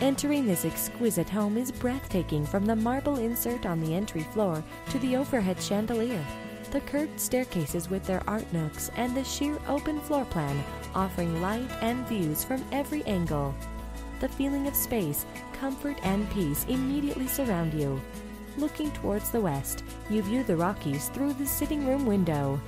Entering this exquisite home is breathtaking, from the marble insert on the entry floor to the overhead chandelier. The curved staircases with their art nooks and the sheer open floor plan offering light and views from every angle. The feeling of space, comfort and peace immediately surround you. Looking towards the west, you view the Rockies through the sitting room window.